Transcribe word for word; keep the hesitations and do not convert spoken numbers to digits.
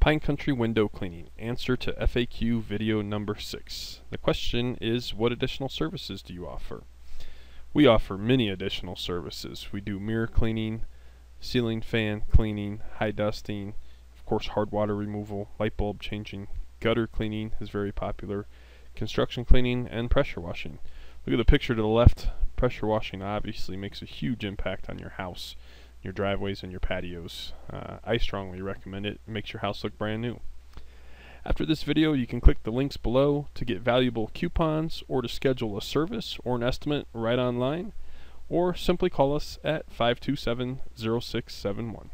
Pine Country Window Cleaning, answer to F A Q video number six. The question is, what additional services do you offer? We offer many additional services. We do mirror cleaning, ceiling fan cleaning, high dusting, of course hard water removal, light bulb changing, gutter cleaning is very popular, construction cleaning, and pressure washing. Look at the picture to the left. Pressure washing obviously makes a huge impact on your house, your driveways, and your patios. Uh, I strongly recommend it. It makes your house look brand new. After this video, you can click the links below to get valuable coupons or to schedule a service or an estimate right online, or simply call us at five two seven, zero six seven one.